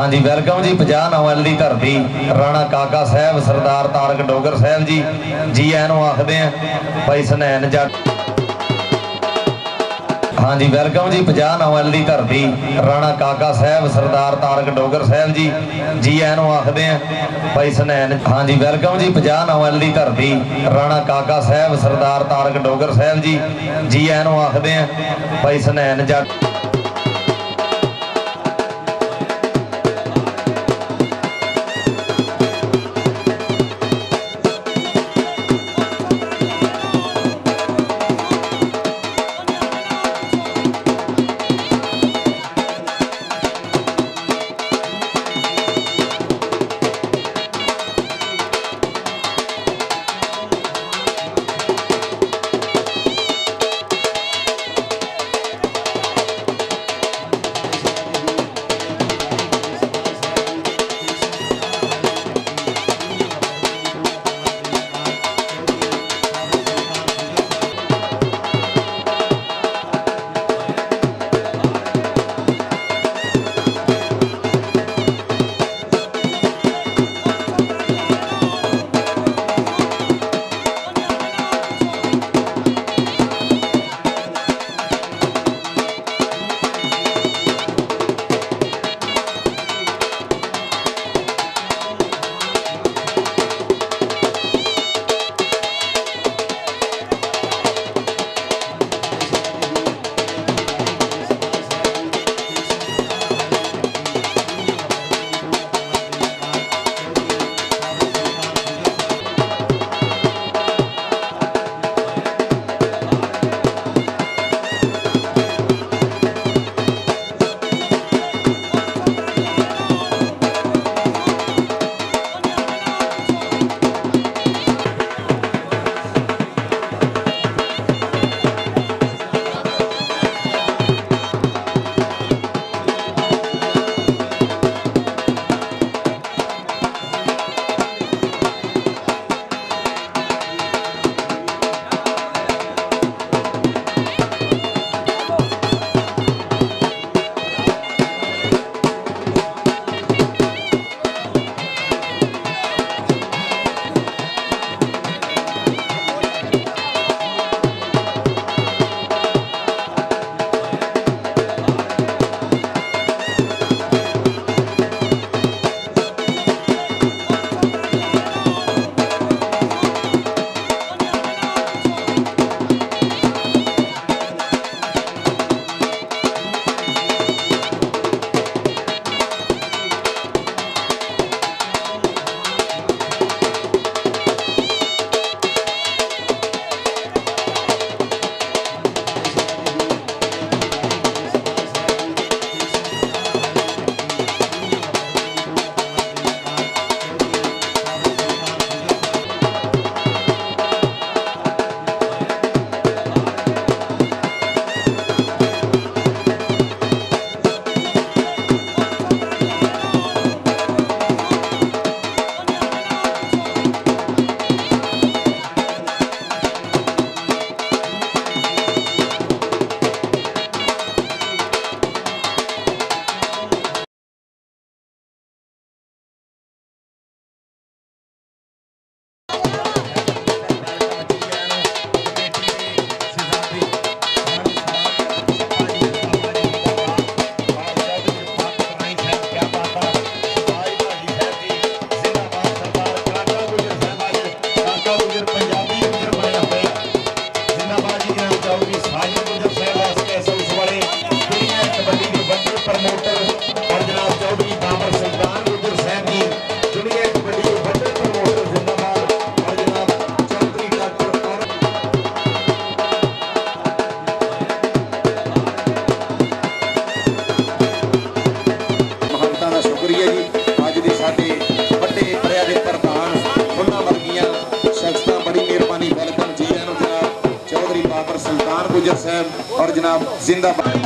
हाँ जी वेलकम जी। 50 नवल की धरती राणा काका साहब सरदार तारक डोगर साहब जी जी एन आखते हैं भाई सुनैन जट। हाँ जी वेलकम जी। 50 नवल की धरती राणा काका साहब सरदार तारक डोगर साहब जी जी एन आखते हैं भाई सुनैन। हाँ जी वेलकम जी। 50 नवल की धरती राणा काका साहब सरदार तारक डोगर साहब जी जी एन आखते हैं भाई सुनैन जट। और जनाब जिंदाबाद।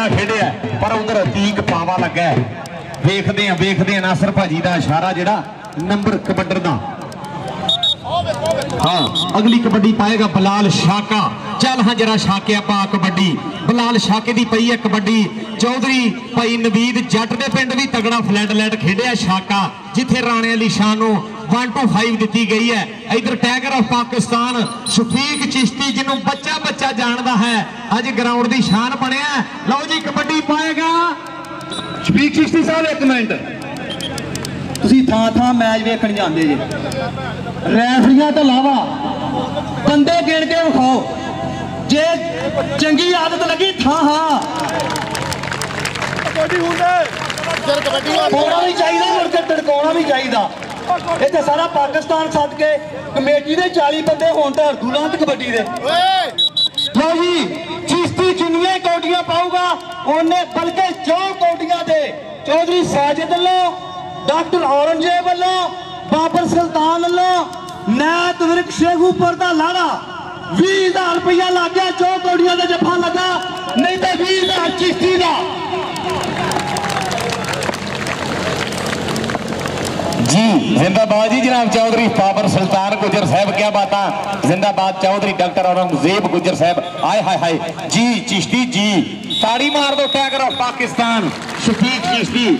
जणा खेडिया पर उधर अतीक पावा लगा है। वेखदे हैं नासर भाजी का इशारा जिहड़ा नंबर कबड्डर दा। हाँ अगली कबड्डी पाएगा बलाल शाका। चल हाँ जरा शाके पा कबड्डी। बलाल शाके दी पई है कबड्डी। चौधरी भाई नवीद जट दे पिंड भी तगड़ा फ्लैट लैट खेडिया शाका, जिथे राणे अली शाह नूं 1-5 दी गई है। इधर टाइगर ऑफ पाकिस्तान शफीक चिश्ती जिन्हों बच्चा बच्चा जानता है अज ग्राउंड की शान बने। लो जी कबड्डी पाएगा शफीक चिश्ती साहब। एक मिनट तुम थां मैच वेखण जाते जी, रेफरियां तो लावा बंदे गिण के विखाओ जे चंगी आदत लगी। हाँ भी चाहिए तड़का भी चाहिए। इतने सारा पाकिस्तान सद के कमेटी के 40 बंदे होने तो हरदुलांत कबड्डी दे। लो जी चिश्ती जिन्नियां कौडियां पाऊगा उन्हें बल्कि 4 कौडियां दे चौधरी साजिद वालों, डॉक्टर औरंगजेब वालों, बाबर सुल्तान वालों, नैत विरक शेखूपुर का लाड़ा 20,000 रुपया लग गया। 4 कौड़िया का जफा लगा नहीं तो 20,000 चिश्ती का। जी जिंदाबाद जी जनाब चौधरी बाबर सुल्तान गुजर साहब, क्या बात जिंदाबाद। चौधरी डॉक्टर औरंगजेब गुजर साहब, आए हाय हाय जी चिश्ती जी ताड़ी मार दो। टाइगर ऑफ पाकिस्तान शफीक चिश्ती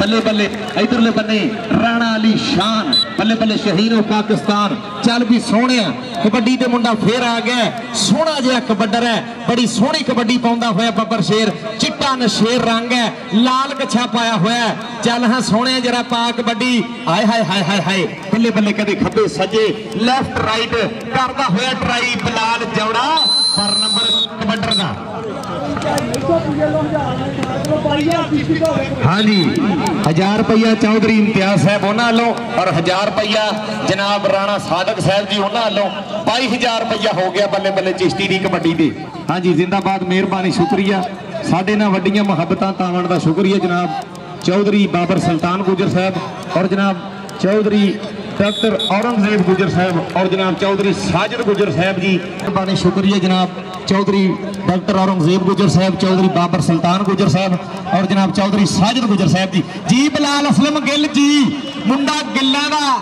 बल्ले बल्ले। इधरले बन्ने राणा अली शान बल्ले बल्ले शहीर ऑफ पाकिस्तान। चल भी सोने कबड्डी दे मुंडा फिर आ गया। सोहना जिहा कबड्डर है, बड़ी सोहनी कबड्डी पाउंदा होया बब्बर शेर। चिट्टा नशेर रंग है, लाल कच्छा पाया होया। चल हाँ सोने जरा पा कबड्डी। हाय हाय हाय हाय हाय बल्ले बल्ले। कदे खब्बे सजे लैफ्ट राइट करदा होया ट्राई बलाल जौड़ा पर नंबर कबड्डर दा। हाँ जी 1000 रुपया चौधरी इम्तियाज साहब उन्होंने वालों और 1000 रुपया जनाब राणा सादक साहब जी उन्होंने वालों 22,000 रुपया हो गया बल्ले बल्ले चिश्ती दी कबड्डी दे। हाँ जी जिंदाबाद, मेहरबानी शुक्रिया। साढ़े ना वड्डिया मुहब्बतां तावन दा शुक्रिया जनाब चौधरी बाबर सुल्तान गुजर साहब और जनाब चौधरी डॉक्टर औरंगजेब गुजर साहब और जनाब चौधरी साजिद गुजर साहब जी। मेहरबानी शुक्रिया जनाब चौधरी डॉक्टर औरंगजेब गुजर साहब, चौधरी बाबर सुल्तान गुजर साहब और जनाब चौधरी साजिद गुजर साहब जी। जी बलाल असलम गिल जी मुंडा गिल्ला दा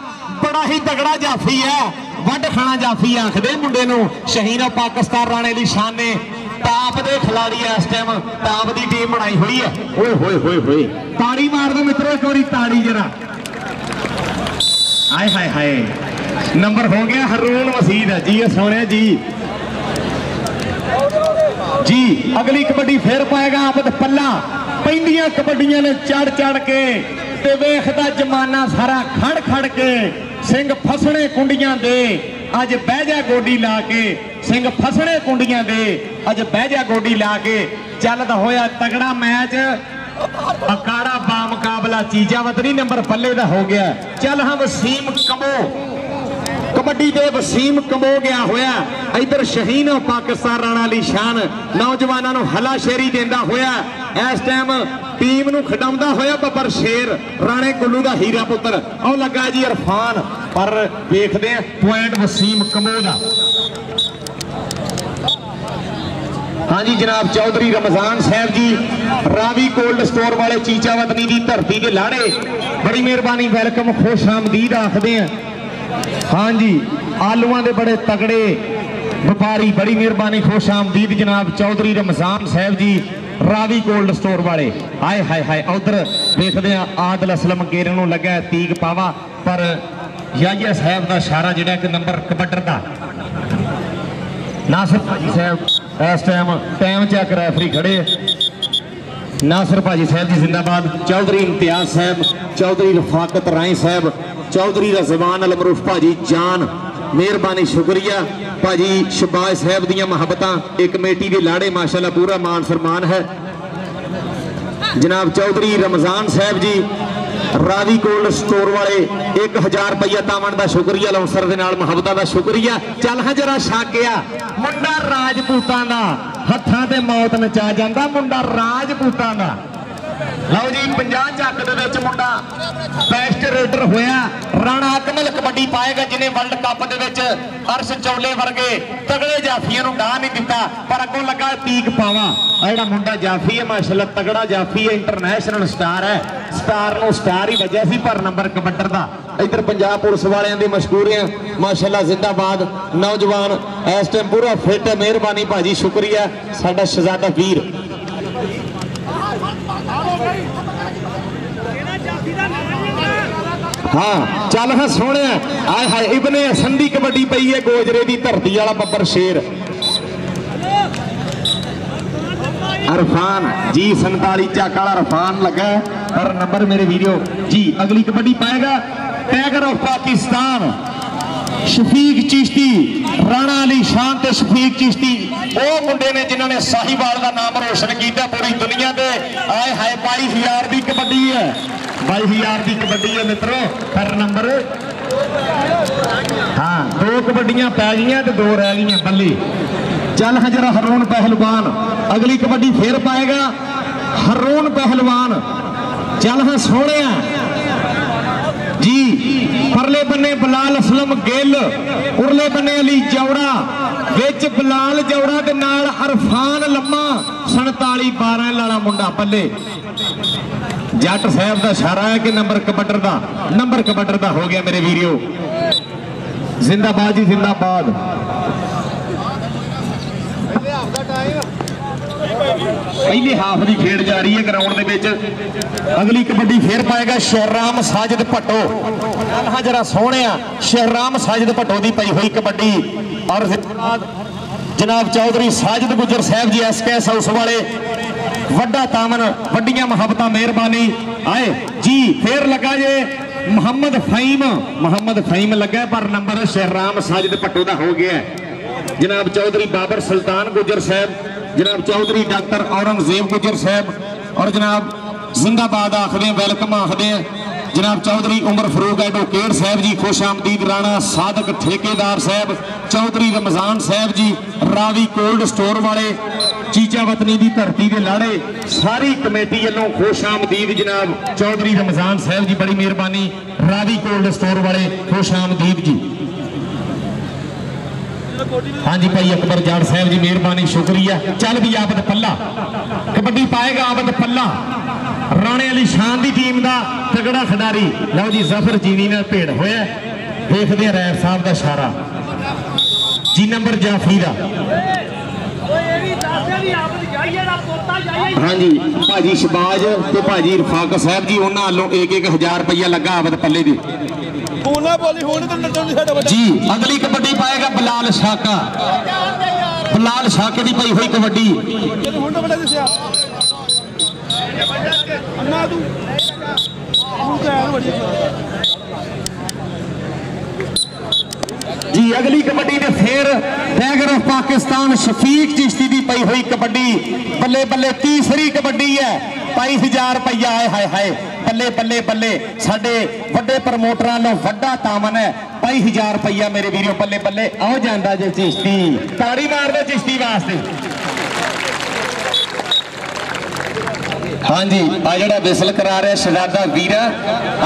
बड़ा ही तगड़ा जाफी है, वड खाना जाफी आखदे मुंडे नूं। शहीन पाकिस्तान राणे अली शान ने टॉप के खिलाड़ी इस टाइम टॉप की टीम बनाई हुई है। ओए होए होए होए ताड़ी मार दो मित्रों एक बारी ताड़ी जरा। हाय हाय हाय नंबर हो गया हरून वसीद है जी सोने जी। जी अगली कबड्डी फिर पाएगा आपद पल्ला। पैंदियां कबड्डियां ने चढ़ चढ़ के ते वेखदा जमाना सारा खड़ खड़ के। सिंह फसने कुंडियां दे अज बह जा गोडी ला के। सिंह फसने कुंडियां दे अज बह जा गोडी ला के। चलदा होया तगड़ा मैच अकाड़ा बा मुकाबला चीजा वतनी नंबर पल्ले दा हो गया। चल हम वसीम कमो कबड्डी दे वसीम कमो गया होया। इधर शहीन पाकिस्तान राणा अली शान नौजवानों को हलाशेरी देंदा होया इस टाइम टीम नूं खिडाउंदा होया बब्बर शेर राणे कुल्लू दा हीरा पुत्र। और लगा जी इरफान पर देखते हैं पॉइंट वसीम कमो दा। हाँ जी जनाब चौधरी रमजान साहब जी रावी कोल्ड स्टोर वाले चीचा वतनी दी धरती के लाड़े, बड़ी मेहरबानी वेलकम खुश आमदीद आखदे हैं। हाँ जी आलूआं दे बड़े तगड़े व्यापारी, बड़ी मेहरबानी खुश आमदीद जनाब चौधरी रमजान साहब जी रावी कोल्ड स्टोर वाले। आए हाय हाय उधर देखते हैं आदल असलम गेरे नूं लगा तीक पावा पर याहिया साहब का इशारा जिहड़ा कि नंबर कबड्डर दा। नासिर भाजी साहब इस टाइम चैक रेफरी खड़े। नासिर भाजी साहब जी जिंदाबाद। चौधरी इम्तियाज साहब, चौधरी रफाकत राय साहब, चौधरी रज़वान अलमरूफ भाजी जान, मेहरबानी शुक्रिया भाजी। शबाज साहब दियां मुहब्बतां एक कमेटी के लाड़े माशाल्लाह पूरा मान सम्मान है। जनाब चौधरी रमजान साहब जी रावी कोल्ड स्टोर वाले 1000 रुपया तावन का शुक्रिया, लौंसर दे नाल मुहब्बतां का शुक्रिया। चल हाँ जरा शाकिया मुंडा राजपूतां दा हत्थां ते मौत नचा जांदा मुंडा राजपूतां दा। लो जी 50 झक दे विच मुंडा बेस्ट रेडर होया राणा कमल कबड्डी पाएगा जिन्हें वर्ल्ड कप दे विच हर्ष चौले वर्गे तगड़े जाफिया नूं डा नहीं दिता पर अगों लगा पीक पावा। जिहड़ा मुंडा जाफी है माशाल्लाह तगड़ा जाफी है, इंटरनेशनल स्टार है, स्टार नूं स्टार ही वजह सी पर नंबर कबड्डर दा। इधर पंजाब पुलिस वालियां दी मशहूरियां माशाल्लाह जिंदाबाद, नौजवान इस टाइम पूरा फिट है, मेहरबानी भाजी शुक्रिया साडा शहजादा वीर। हाँ चल हाँ सोने आए हाय इबने संधी कबड्डी पई है गोजरे की धरती वाला बब्बर शेर अरफान जी 47 झाका अरफान लगा हर नंबर मेरे वीडियो जी। अगली कबड्डी पाएगा टाइगर ऑफ पाकिस्तान शफीक चिश्ती राणा अली शान ते शफीक चिश्ती वो मुंडे ने जिन्होंने साहिवाल का नाम रोशन किया पूरी दुनिया के। आए हाय 22,000 की कबड्डी है, 22,000 की कबड्डी है मित्रों हर नंबर। हाँ दो कबड्डियां पै गई तो दो रह गई बल्ले। चल हाँ जरा हरून पहलवान अगली कबड्डी फिर पाएगा हरून पहलवान। चल हाँ सोने जी परले बने बिलाल असलम गिल उरले बने अली जौड़ा विच बिलाल जौड़ा के नाल अरफान लम्मा 47-12 लाला मुंडा पल्ले। जट साहब का इशारा है कि नंबर कबड्डर का, नंबर कबड्डर का हो गया मेरे वीरियो। जिंदाबाद जी जिंदाबाद। पहली हाफ की खेड जा रही है ग्राउंड के। अगली कबड्डी फिर पाएगा शेरराम साजिद भट्टो। हाँ जरा सोने शेरराम साजिद भट्टो की पई हुई कबड्डी और जनाब चौधरी साजिद गुजर साहब जी SKS हाउस वाले वड्डा तामन वड्डियां मुहब्बतां मेहरबानी। आए जी फिर लगा जे मोहम्मद फहीम लगा पर नंबर शेरराम साजिद भट्टो का हो गया। जनाब चौधरी बाबर सुल्तान गुजर साहब, जनाब चौधरी डॉक्टर औरंगजेब गुजर साहब और जनाब जिंदाबाद आखदे वेलकम आखदे। जनाब चौधरी उमर फरूक एडवोकेट साहब जी खुश आमदीद। राणा सादक ठेकेदार साहब, चौधरी रमजान साहब जी रावी कोल्ड स्टोर वाले चीचा वतनी की धरती के लाड़े सारी कमेटी वालों खुश आमदीद। जनाब चौधरी रमजान साहब जी बड़ी मेहरबानी, रावी कोल्ड स्टोर वाले खुश आमदीद जी। हाँ जी भाई अकबर जाट साहब जी मेहरबानी शुक्रिया। चल भी आबद पल्ला कबड्डी पाएगा आबद पल्ला राणे अली शान की टीम का तगड़ा खिडारी। लो जी जफर जीनी ने भेड़ होया देखते हैं रैब साहब का इशारा जी नंबर जाफरी का। हाँ जी भाजी शबाज तो भाजी रफाक साहब जी उन्होंने वालों 1-1 हज़ार रुपया लगा आबद पल्ले दी जी। अगली कबड्डी पाएगा बिलाल शाके की पई हुई कबड्डी। जी अगली कबड्डी ने फिर टाइगर ऑफ पाकिस्तान शफीक चिश्ती की पई हुई कबड्डी बल्ले बल्ले। तीसरी कबड्डी है 22,000 रुपया। आए हाय हाय बल्ले बल्ले बल्ले साडे वड्डे प्रमोटर वालों वड्डा तामन है 22,000 रुपया मेरे वीरों बल्ले बल्ले। आओ जांदा जे चिश्ती ताड़ी मार दो चिश्ती वास्ते। हाँ जी आ जड़ा बिसल करा रहा शहजादा वीरा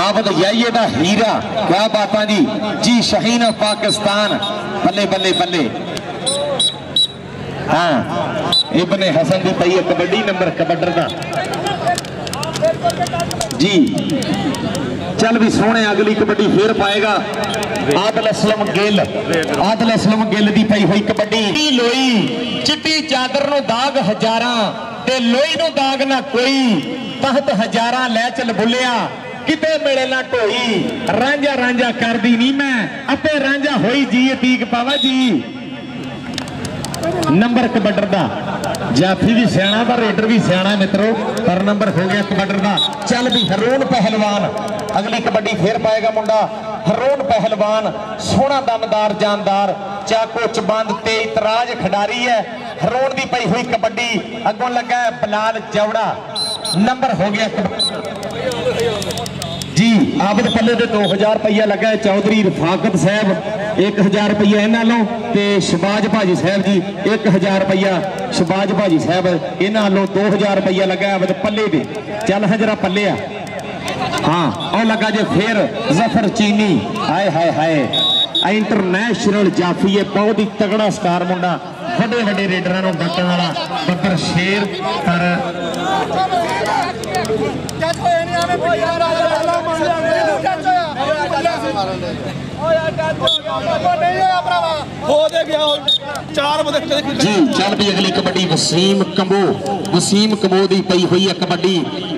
आबद याइए दा हीरा क्या बात जी जी शहीन ऑफ पाकिस्तान बल्ले बल्ले बल्ले। हाँ इबने हसन की पई है कबड्डी नंबर कबड्डर का जी। चल भी सोने अगली कबड्डी फिर पाएगा आदल असलम गिल की पई हुई कबड्डी। लोई चिट्टी चादर नो दाग हजारां ते लोई नो दाग ना कोई तहत हजारां लै चल बुलिया किते मेरे ना ढोई रांझा कर दी नी मैं अपे रांझा होई जी तीक पावा जी नंबर कबड्डर दा। जाफी भी सियाणा पर रेडर भी सियाणा मित्रों पर नंबर हो गया कबड्डर का। चल भी हरून पहलवान अगली कबड्डी फिर पाएगा मुंडा हरून पहलवान सोहना दमदार जानदार चाको चबंद तेज तराज खिडारी है हरून की पई हुई कबड्डी। अगों लगा बिलाल जौड़ा नंबर हो गया जी। जी आपद पल्ले तो 2000 रुपया लगा है चौधरी रफाकत साहब 1000 रुपया इन्होंने शबाज भाजी साहब जी 1000 रुपया शबाज भाजी साहब इन्होंने 2000 रुपया लगा है आपद पल्ले पे चल है जरा पल्ले हाँ और लगा जो फिर जफर चीनी हाय हाय हाय इंटरनेशनल जाफी है बहुत ही तगड़ा स्टार मुंडा बड़े बड़े रेडर डटन वाला बब्बर शेर पर जी चल भी अगली कबड्डी वसीम कंबो की पई हुई है कबड्डी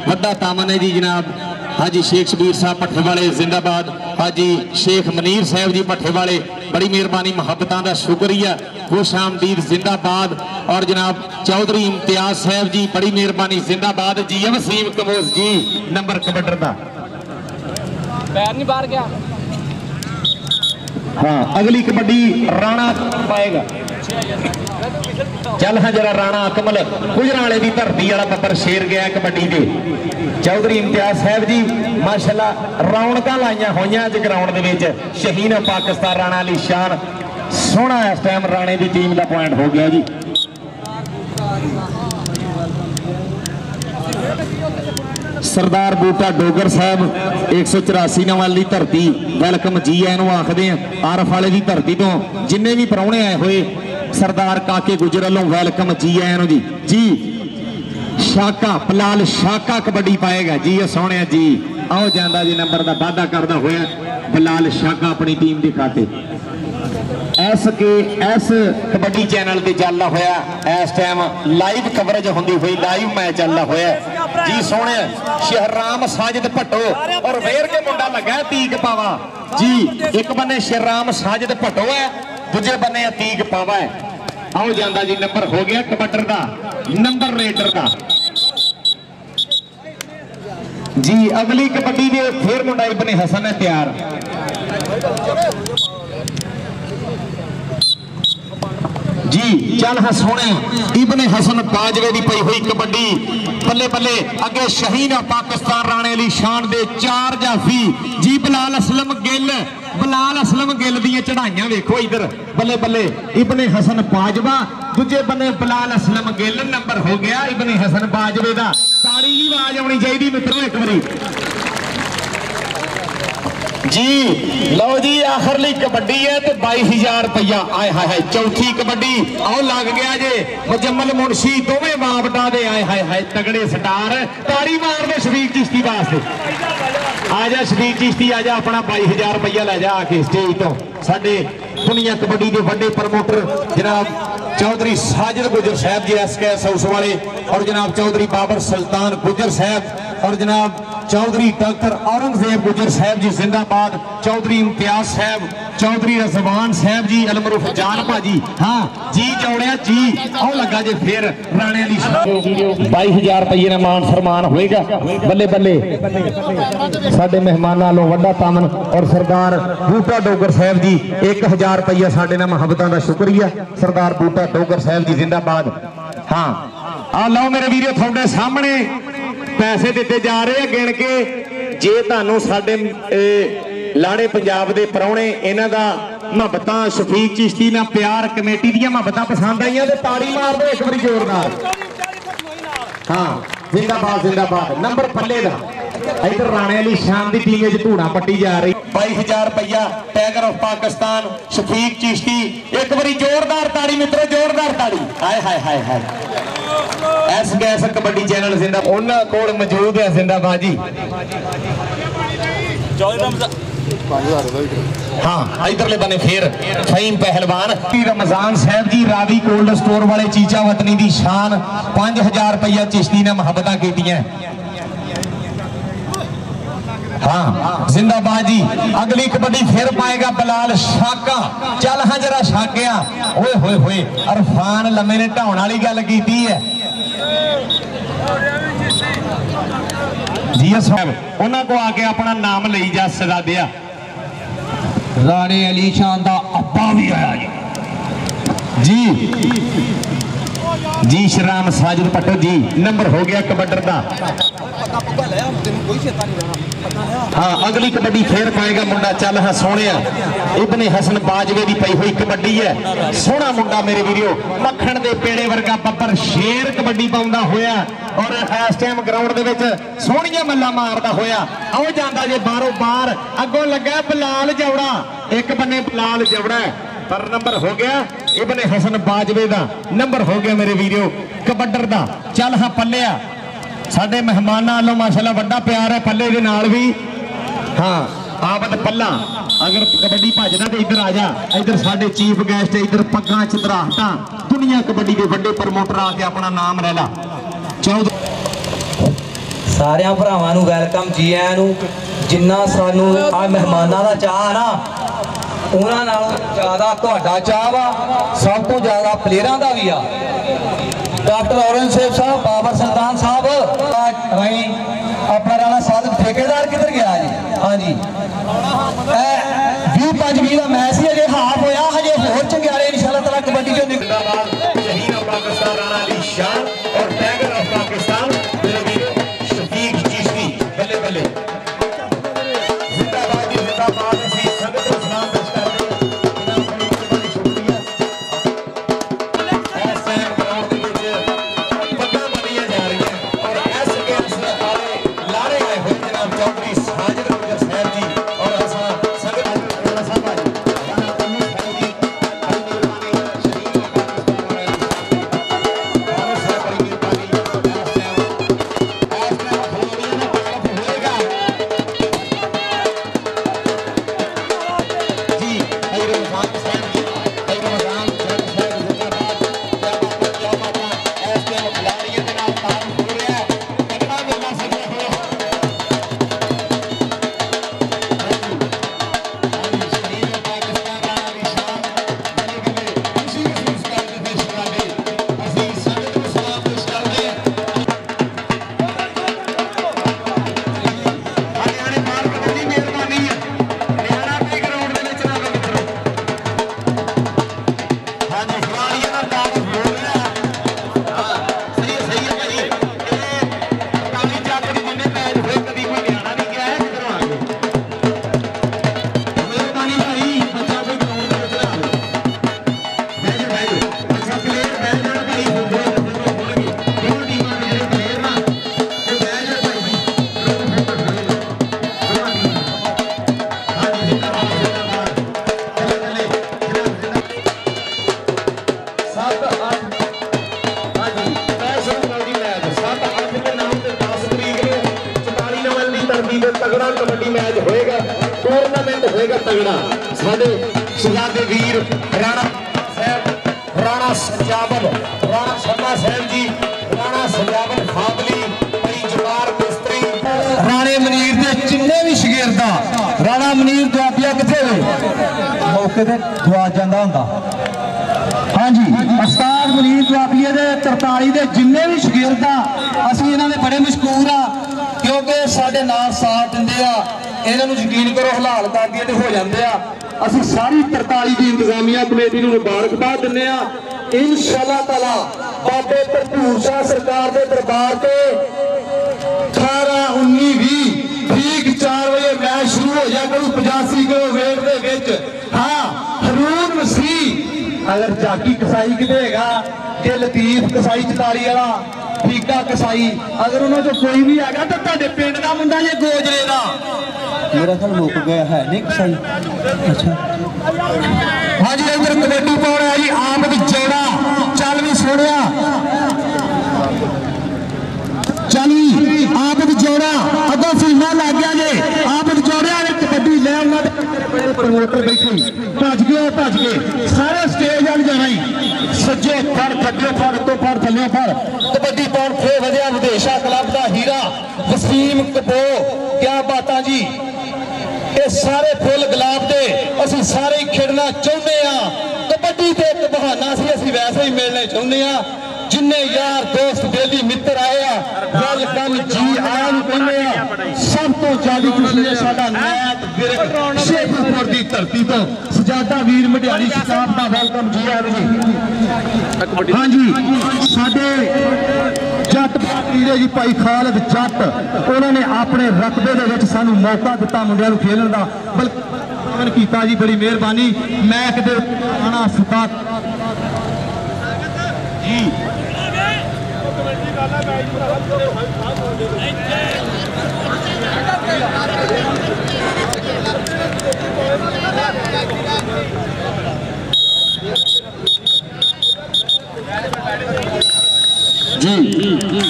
वड्डा तामन है जी जनाब हाजी शेख शबीर साहब भट्ठे वाले जिंदाबाद हाजी शेख मनीर साहब जी भट्ठे वाले बड़ी मेहरबानी मुहब्बतों का शुक्रिया खुश आमदीद जिंदाबाद और जनाब चौधरी इम्तियाज साहब जी बड़ी मेहरबानी जिंदाबाद जी वसीम कबोज जी नंबर कबड्डर का पैर नहीं बाहर गया हाँ अगली कबड्डी राणा पाएगा चल हाँ जरा राणा कमल गुजराले की धरती वाला बब्बर शेर गया कबड्डी के चौधरी इम्तियाज साहब जी माशाल्लाह रौनक लाइया हुई अज ग्राउंड शहीन पाकिस्तान राणा अली शान सोहना इस टाइम राणे की टीम का पॉइंट हो गया जी सरदार बूटा डोगर साहब 184 नंबर की धरती वेलकम जी एनू आखते हैं आरफ वाले की धरती तो जिन्हें भी प्राहुणे आए हुए सरदार काके गुजरलों वेलकम जी आया जी जी शाका पलाल शाका कबड्डी पाएगा जी सोने जी आओ जाता जी नंबर का वाधा करता हुआ पलाल शाका अपनी टीम के खाते एस कबड्डी चैनल पर चलना होया इस टाइम लाइव कवरेज होंगी हुई लाइव मैच चलना होया जी सोने शहराम साजिद भट्टो और वेर के मुंडा लगा तीक पावा जी एक बने शहराम साजिद भट्टो है दूजे बने तीक पावा है आओ जाता जी नंबर हो गया कबड्डर का नंबर रेडर का जी अगली कबड्डी के फिर मुंडा इब्ने हसन है तैयार जी चल हाँ सोने इब्ने हसन बाजवे की पई हुई कबड्डी बल्ले बल्ले अगे शहीन पाकिस्तान राणे अली शान दे 4 जाफी जी बलाल असलम गिल दियां चढ़ाइयां वेखो इधर बल्ले बल्ले इब्ने हसन बाजवा दूजे बल्ले बलाल असलम गिल नंबर हो गया इब्ने हसन बाजवे दा ताड़ी दी आवाज आनी चाहिए मित्रों एक बारी जी लो जी आखिरली कबड्डी है तो 22000 रुपया आए हाय हाय चौथी कबड्डी आओ लग गया जे मुजम्मल मुंशी दोवें मां बटा दे आए हाय हाय तगड़े स्टार ताड़ी मार दो शफीक चिश्ती वास्ते आजा शरीर चिश्ती आजा अपना 22000 रुपया लै जा आके स्टेज तो साढ़े दुनिया कबड्डी के वड्डे प्रमोटर जनाब चौधरी साजिद गुजर साहब जी एसकेएस हाउस वाले और जनाब चौधरी बाबर सुल्तान गुजर साहब और जनाब चौधरी डॉक्टर औरंगजेब गुजर साहब जी जिंदाबाद चौधरी इम्तियाज साहब चौधरी रजवान साहब जी अलमरूफ जान भाजी हाँ जी चौड़िया जी आओ लगा जे फिर राणे अली शाह 22000 रुपये का मान सम्मान होएगा बल्ले बल्ले साडे मेहमानां लो वड्डा तामन और सरदार बूटा डोगर साहब जी 1000 रुपया साडे नाल मुहब्बतां दा शुक्रिया सरदार बूटा डोगर साहब जी जिंदाबाद हाँ आ लो मेरे वीरो थोड़े सामने पैसे दिते जा रहे हैं गिण के जे तुहानू साडे लाड़े पंजाब के प्राहुणे इन्हां दा मुहब्बतां शफीक चिश्ती नाल प्यार कमेटी दी मुहब्बतां पसंद आईयां ते ताड़ी मार दो एक बारी जोरदार हाँ जिंदाबाद जिंदाबाद नंबर पल्ले दा इधर राणे अली शान दी टीम च धूड़ा पट्टी जा रही 22000 रुपया टाइगर ऑफ पाकिस्तान शफीक चिश्ती एक बारी जोरदार ताड़ी मित्रों जोरदार ताड़ी हाय हाय हाय हाय एस गैस कबड्डी चैनल जिंदा उन्हां कोल मौजूद है जिंदाबाद जी हाँ इधरले बने फिर फहीम पहलवान रमजान साहब जी रावी कोल्ड स्टोर वाले चीचा वतनी दी शान 5000 रुपया चिश्ती ने मुहब्बतां कीतियां हाँ जिंदाबाद जी अगली कबड्डी फिर पाएगा बलाल शाका चल हाँ जरा शाकिया ओए होए होए अरफान लम्मे ने ढाउन वाली गल कीती है जी साहब उन्होंने को आके अपना नाम ले जा सदा दिया राणे अली शान दा अब्बा भी आया जी जी श्रीराम साजिद पट्टो जी नंबर हो गया कबड्डर का हाँ अगली कबड्डी फिर पाएगा मुंडा चल हाँ सोने इबने हसन बाजवे की पई हुई कबड्डी है सोहना मुंडा मेरे वीरियो मक्खण दे पेड़े वर्गा बब्बर शेर कबड्डी पाउंदा होया और इस टाइम ग्राउंड दे विच सोहणियां मल्ला मारदा होया आ जांदा जे बारो बार अगों लगा बलाल जवड़ा एक बन्ने बलाल जवड़ा पर नंबर हो गया इबने हसन बाजवे दा नंबर हो गया मेरे वीरियो कबड्डर दा चल हां पल्लिया साडे मेहमानां वालों माशाल्लाह वड्डा प्यार है पल्ले दे नाल भी हाँ आबद पल्ला अगर कबड्डी भजदा तो इधर आ जा इधर साडे चीफ गेस्ट इधर पग्गां चदराहटां दुनिया कबड्डी दे वड्डे प्रमोटर आ के अपना नाम रह ला सारे भरावां नूं वेलकम जी आयां नूं जिन्ना सानूं आ मेहमानां दा चाह है ना उन्हां नालों ज़्यादा तुहाडा चाह वा सब तो ज़्यादा प्लेयरां दा वी आ डॉक्टर औरंग सेब साहब बाबर सुल्तान साहब वहीं अपना राणा साधक ठेकेदार किधर गया जी हाँ जी भी पांच भी का मैच ही अजे हाफ होया अजे होर चंग्यारे इंशाल्लाह तआला कबड्डी जो जिंदाबाद शहीद ऑफ पाकिस्तान राणा अली शान और टाइगर ऑफ पाकिस्तान शफीक चिश्ती बल्ले बल्ले जिंदाबाद जिंदाबाद सी सभी को सलाम पेश करते हैं। मुबारकबाद दिने इंशाल्लाह तआला बाबे भरपूर शाह सरकार के दरबार से 18, 19, 20 ठीक 4 बजे मैच शुरू हो जाए करू 85 किलो वेट के विच हाँ हरून मसी अगर जाकी कसाई कितेगा कि लतीफ कसाई 44 वाला फीका कसाई अगर उन्होंने कोई भी है तो तेजे पिंड का मुंडा जे गोजरे का मेरा ख्याल मुक गया है नहीं कसाई अच्छा हाँ जी इधर कबड्डी पाउन है जी आमद जोड़ा चल भी सोड़िया चल भी आमद जोड़ा अगो फिल्मा लग गया जे आमद जोड़िया ने कबड्डी ले उन्होंने प्रमोटर बैठे भज गए सारे स्टेज वाल जाना ही सज्जे फड़ थगे फड़ तो फड़ थले फड़ कबड्डी पाउन फिर वधिया विदेशा क्लब का हीरा वसीम कपो क्या बात है जी ये सारे फुल गुलाब दे असं सारे खेलना चाहते हाँ कबड्डी तो एक बहाना से असं वैसे ही मिलने चाहते हाँ जिन्हें यार दोस्त बेली मित्र आए वेलकम जी आया कहने सब तो ज्यादा खुशी है साडा नैत विरक शेखपुर की धरती तो सजादा वीर मटियारी साहब का वेलकम जी आया जी हाँ जी साडे जट पीरे जी भाई खालद जट उन्होंने अपने रकबे के सानू मौका दिता मुंडियां नू खेलण दा बल्कि कीता जी बड़ी मेहरबानी मैच दे थाना सतात जी जी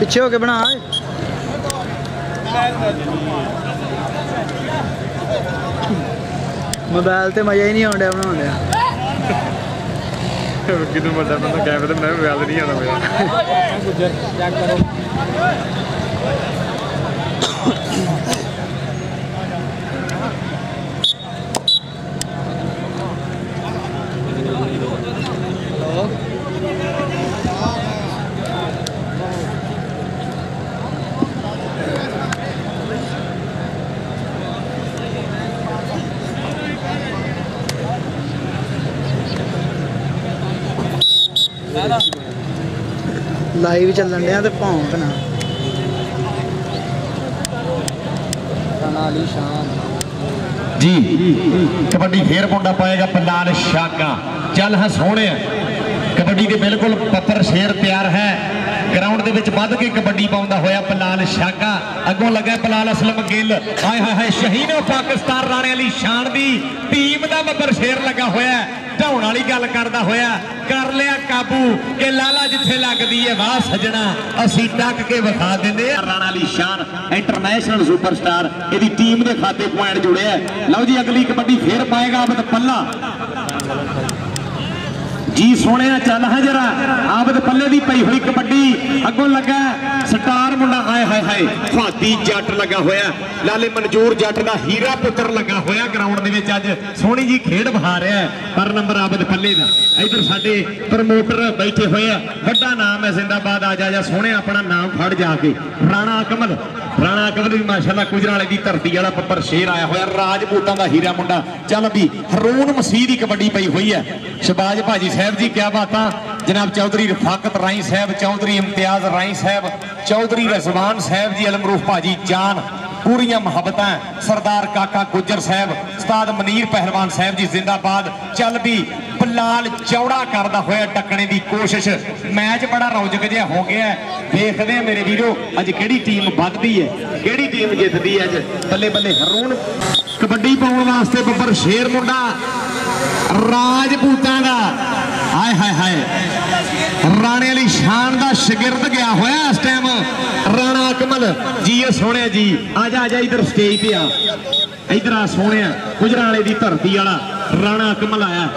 पीछे होके बना मोबाइल तो मजा ही नहीं आने बना कितने मजा मैं तो कैमरे में व्याल नहीं आता मेरा लाइव चलन दिया तो भौंक ना राणा अली शान जी कबड्डी फेर मुंडा पाएगा पंडाल शाका चल हाँ सोने कबड्डी के बिल्कुल पत्थर शेर तैयार है ग्राउंड के बद के कबड्डी पाँदा होया पलाल शाका अगों लगे पलाल असलम गिल हाय हाय हाय शहीनो पाकिस्तान राणे अली शान की टीम का मगर शेर लगा होया ढाउन वाली गल करता होया कर लिया काबू के लाला जिथे लगती है वाह सजना असी टक के विखा देंगे राणा अली शान इंटरनेशनल सुपरस्टार इसकी टीम के खाते पॉइंट जुड़े है। लो जी अगली कबड्डी फिर पाएगा अब पला जी सोने चल है जरा आबद पल्ले की पई हुई कबड्डी अगों लगा स्टार मुंडा आए हाय हाय फाती जट लगा होया लाले मंजूर जट का हीरा पुत्र लगा होया ग्राउंड अज सोहनी जी खेड बहा रहा है पर नंबर आबद पल्ले का इधर साडे प्रमोटर बैठे हुए हैं बड़ा नाम है जिंदाबाद आ जा सोहने अपना नाम फड़ जाके राणा कमल भी माशाल्लाह गुजराले की धरती वाला पप्पर शेर आया होया राजपूतों का हीरा मुंडा चल भी हरून मसीह की कबड्डी पई हुई है शबाज भाजी साहब जी क्या बात जनाब चौधरी रफाकत राई साहब चौधरी इम्तियाज राई साहब चौधरी रजवान साहब जी अलमरूफ भाजी जान पूरिया मुहब्बतें सरदार काका गुजर साहब उस्ताद मनीर पहलवान साहब जी जिंदाबाद चल भी पलाल चौड़ा करता होया टकने की कोशिश मैच बड़ा रौनक जिहा हो गया देखते हैं मेरे वीरो अज केड़ी टीम बढ़ती है केड़ी टीम जितती है अज बल्ले बल्ले हरून कबड्डी पाने वास्ते बब्बर शेर मुंडा राजपूतों का हाय हाय हाय राणे अली शान का शगिर्द गया होया इस टाइम राणा कमल जी सोने जी आजा इधर स्टेज पे आ इधर आ सोने गुजराले की धरती वाला राणा कमल आया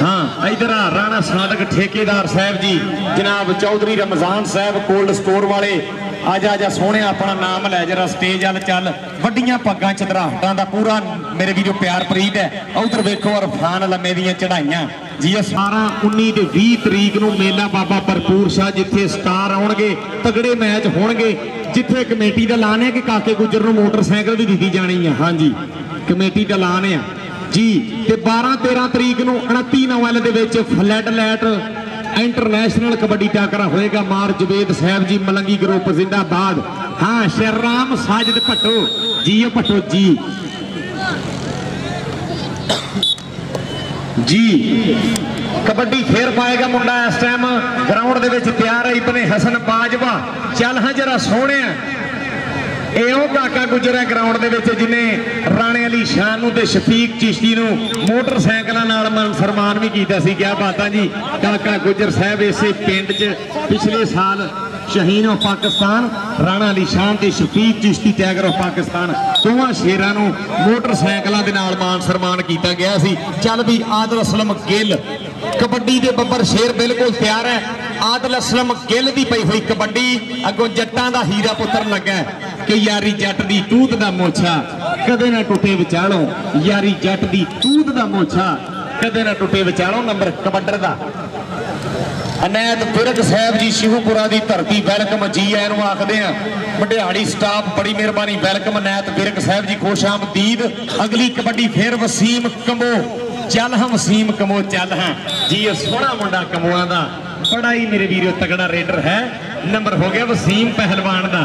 हाँ इधर आ राणा साधक ठेकेदार साहब जी जनाब चौधरी रमजान साहब कोल्ड स्टोर वाले आजा आजा सोने अपना नाम लै जरा स्टेज अल चल वड्डियां पग्गां चदराहटां का पूरा मेरे वीरो प्यार प्रीत है उधर वेखो अरफान लम्मे दीयां चढ़ाइयां जी 18, 19 ते 20 तरीक नूं मेला बाबा भरपूर शाह जिथे स्टार आउणगे तगड़े मैच होणगे जिथे कमेटी दा ऐलान है कि काके गुजर नूं मोटरसाइकिल भी दित्ती जानी है हाँ जी कमेटी दा ऐलान है जी ते 12-13 तरीक नूं 29 नवंबर दे विच फ्लैट लैट इंटरनेशनल कबड्डी टाकरा होएगा मार जुबेद साहब जी मलंगी ग्रुप जिंदाबाद हाँ शराम साजिद भट्टो जी जी कबड्डी फेर पाएगा मुंडा इस टाइम ग्राउंड दे विच तैयार है इब्ने हसन बाजवा चल हाँ जरा सोने एओ काका गुजर है ग्राउंड दे विच जिन्हें राणे अली शान ते शफीक चिश्ती नूं मोटरसाइकिलां नाल मान सन्मान भी कीता सी क्या बात जी काका गुजर साहब इसे पिंड च पिछले साल शहीन ऑफ पाकिस्तान राणा अली शान ते शफीक चिश्ती टाइगर ऑफ पाकिस्तान दोवां शेरां नूं मोटरसाइकिलां दे नाल मान सन्मान कीता गया सी चल भी आदिल असलम गिल कबड्डी दे बब्बर शेर बिल्कुल तैयार है आदिल असलम गिल दी पई हुई कबड्डी अगों जट्टां दा हीरा पुत्र लगा कि यारी जट दी तूत दा मोछा कदे ना टुटे विचालों यारी जट दी तूत दा मोछा कदे ना टुटे विचालों नंबर कबड्डर दा अनैत बिरक साहब जी शिवपुरा की धरती वैलकम जी एन आखते हैं मटियाड़ी स्टाफ बड़ी मेहरबानी वैलकम अनैत बिरक साहब जी खुश आमदीद। अगली कबड्डी फिर वसीम कमो चल हम वसीम कमो चल हैं जी सोहना मुंडा कमोआ का बड़ा ही मेरे वीरों तगड़ा रेडर है नंबर हो गया वसीम पहलवान का।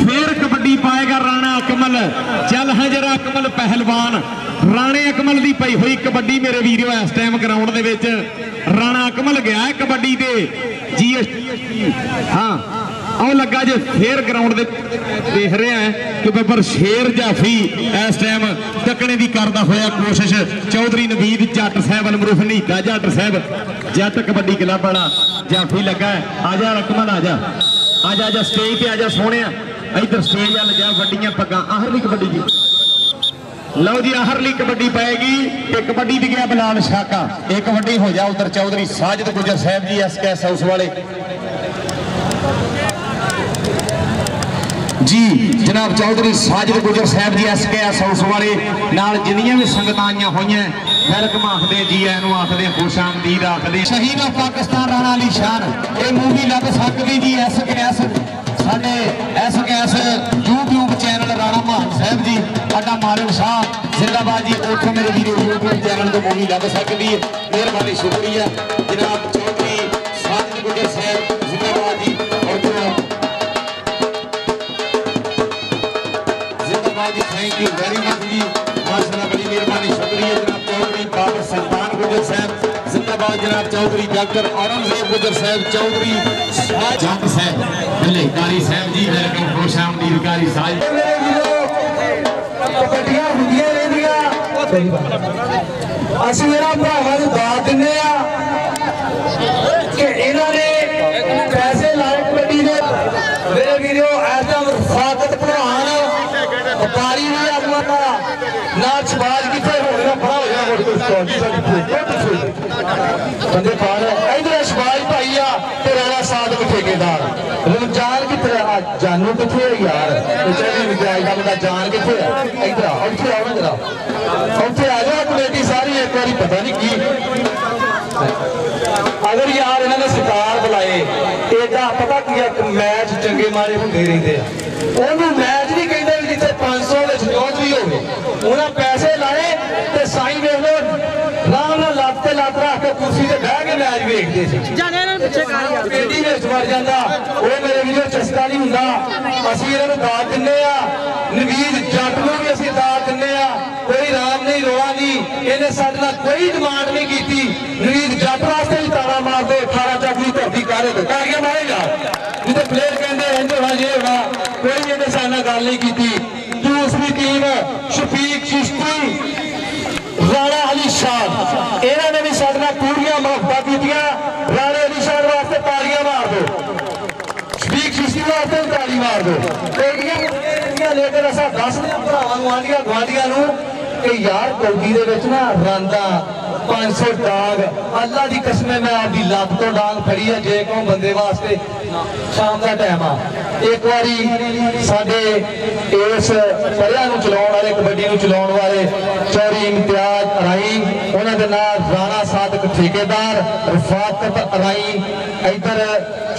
फिर कबड्डी पाएगा राणा अकमल चल है जरा अकमल पहलवान राणे अकमल की पई हुई कबड्डी मेरे वीरो इस टाइम ग्राउंड दे विच राणा अकमल गया है कबड्डी दे जी हाँ आओ लगा जो फिर ग्राउंड दे देख रहे हैं कि बाबर शेर जाफी इस टाइम टकने की करता होया कोशिश चौधरी नवीद जट साहब अलमरूफ नीता जट साहब जट कबड्डी क्लब वाला जाफी लगा है आ जा अकमल आ जा जा स्टेज पे आ जा सोने इधर स्टेज वाल जा वड्डियां पग्गां आहरली कबड्डी दी लो जी आहरली कबड्डी पाएगी तो कबड्डी भी गया बिलाल शाका एक कबड्डी हो जाओ उधर चौधरी साजद गुजर साहब जी एस कैस हाउस वाले जी जनाब चौधरी साजद गुजर साहब जी एस कैस हाउस वाले नाल जिन्नियां भी संगतां आईयां होईयां वेलकम आखदे जी एनू आखदे खुश आमदीद आखदे शहीद ऑफ पाकिस्तान राणा अली शान ये मूवी लभ सकदी जी एस कैस साडे एस कैस यूट्यूब चैनल राणा मान साहब जी साडा मारिक शाह जिंदाबाद जी उठो मेरे वीडियो यूट्यूब चैनल तो मूवी लभ सकती है मेहरबानी शुक्रिया जनाब चौधरी साजिद गुजर साहब जिंदाबाद जी और जिंदाबाद जी थैंक यू वेरी मच जी माशाल्लाह बड़ी मेहरबानी शुक्रिया जनाब चौधरी बाबर सुल्तान गुजर साहब जिंदाबाद जनाब चौधरी डॉक्टर औरंगजेब गुजर साहब चौधरी जट साहब भले कारी साहब जी वेलकम खुश आमदीद कारी साहब मेरे वीरो कबड्डियां हुंदियां रहिंदियां असि मेरा भरावां नूं दाद दिंदे आ कि इन्हां ने पैसे लाए कबड्डी दे मेरे वीरो ऐसा वफाकत प्रधान व्यापारी ने अपना ना छपाज किथे होणा बड़ा हो गया बंदे पार इधर शबाज भाई आ तो राणा साधक ठेकेदार रमजान कितने जानू कितने यार बंदा जान कितने इधर उठे आओ जरा उठे आ जाओ कमेटी सारी एक बार पता नहीं की अगर यार इन्होंने सितार बुलाए एदा पता की मैच चंगे मारे होंगे रहते हैं मैच नहीं कहते जिसे 500 में शोध भी हो पैसे लाए तो साई वे कुर्सी से बह के मैच वेखते बेटी में मर जाता वो मेरे वीरों चस्का नहीं होंगे असं इन्होंने दाद दिने नवीद जट में भी असं दाद दिने कोई राम नहीं रोआ नहीं इन्हें साढ़े कोई डिमांड नहीं की नवीद जट वास्ते भी तारा मारते 18 जट की धरती करके मारेगा जिसे प्लेयर कहते इंज होना ये होगा कोई भी इन्हें साढ़े गल नहीं की। दूसरी टीम शफीक चिश्ती राणा अली शान इन्होंने भी साथ पूरिया मुहब्बत की राणा अली शान वास्ते तालियां मार दो शफीक चिश्ती वास्ते ताली मार दो लेकर असा दस भरावान आंढिया गुआढ़ियों कि यार कौड़ी दे विच ना रांदा 500 डाग अल्लाह की कसम मैं आपकी लत तो डांग फड़ी है जे को बंदे वास्ते शाम का टाइम आ एक बारी साडे इस परियां नूं चलाउण वाले कबड्डी नूं चलाउण वाले चौरी इम्तियाज अराई उन्हां दे नाल राणा साधक ठेकेदार रफाकत अराई इधर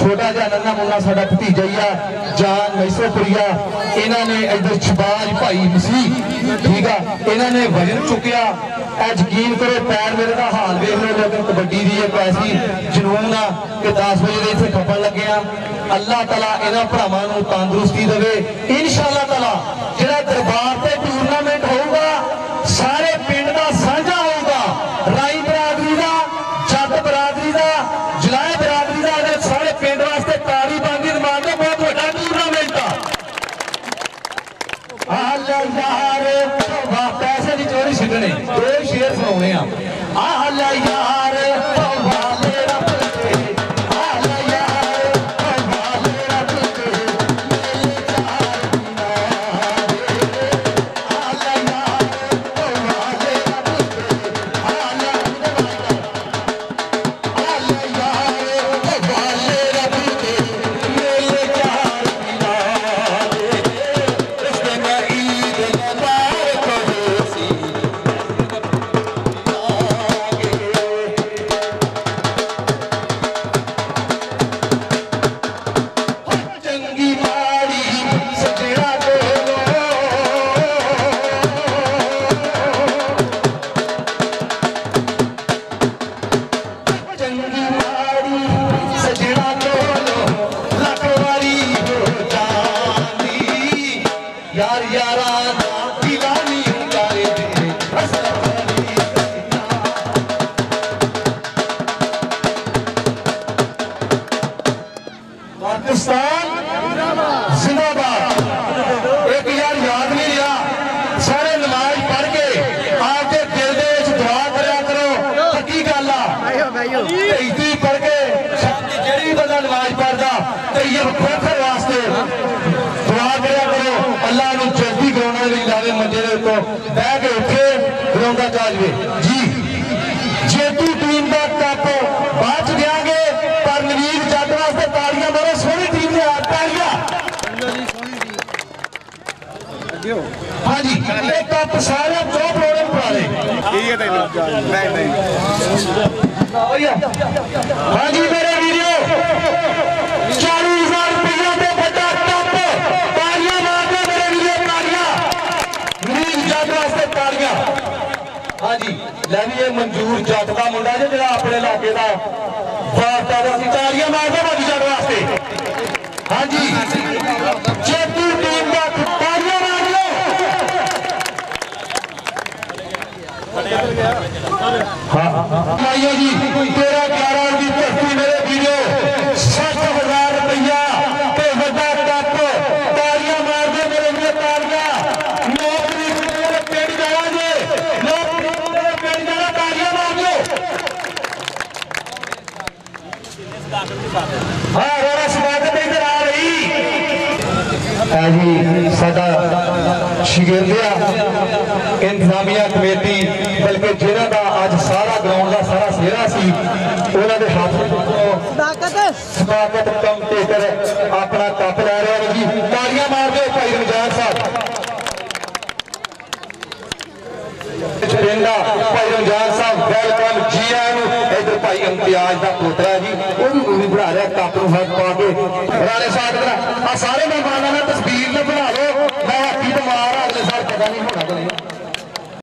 छोटा जिहा नन्ना मुन्ना साडा भतीजा ही आ जान मैसोपुरिया इन्हां ने इधर छबाज भाई मसीह ठीक है इन्हां ने वजन चुकिया यकीन करो पैर मेरे का हाल वेख लो लेकिन कबड्डी की एक ऐसी जनून आ कि 10 बजे इतने खपन लगे अल्लाह तला इन्होंने भरावान तंदुरुस्ती दे इंशाअल्लाह तला जो दरबार से टूरनामेंट होगा सारे पिंड का साझा होगा राई बरादरी का जट बरादरी का जलाए बरादरी का सारे पिंड वास्ते तारी बांधी मान का बहुत बड़ा टूरनामेंट आ चोरी छड़ने दो शेर सुनाने आला यार पाकिस्तान जिंदाबाद। एक यार याद नहीं रहा, सारे नमाज पढ़ के आपके दिल दे दुआ करो। पक्की गल आती पढ़ के जी बंदा नमाज पढ़ता तो ये खोखर वास्ते दुआ करो। अल्लाह को जल्दी ग्राउंड लावे, मंजे को बह के उठे ग्राउंड चाहे जी। जेतू टीम का कप बाद देंगे पर नवीन जट वास्ते तालियां मारो। सोनी टीम ने तालियां। हाँ जी, ये कप सारे दो प्रोग्राम पुराने। हाँ जी मेरे वीडियो 40,000 रुपया से बड़ा कप। तालियां मारते मेरे वीडियो, तालियां नवीन जट वास्ते तालियां। हाँ जी लैंगे मंजूर जाट का मुंडा जो जरा अपने इलाके का तालियां मारते भाजी जाट वास्ते। हाँ जी चेतू टीम का तालियां मार लो। हाँ जी 13-11 की तरफ मेरे वीडियो 60,000 रुपया इंतजामिया कमेटी बल्कि जिन्हों का अज सारा ग्राउंड का सारा सेहरा सी उन्होंने सदाकत कम तेतर अपना कप ला रहे हैं जी। तालियां मार दो भाई रमजान साहब छेंदा। भाई रमजान साहब वेलकम जी आए। इधर भाई इम्तियाज का पोतरा जी वो भी मूवी बना रहा कप को हक पा के राणे साहब। सारे मेहमान तस्वीर में बना लो। मैं हाथी बीमार अगले साल पता नहीं होना।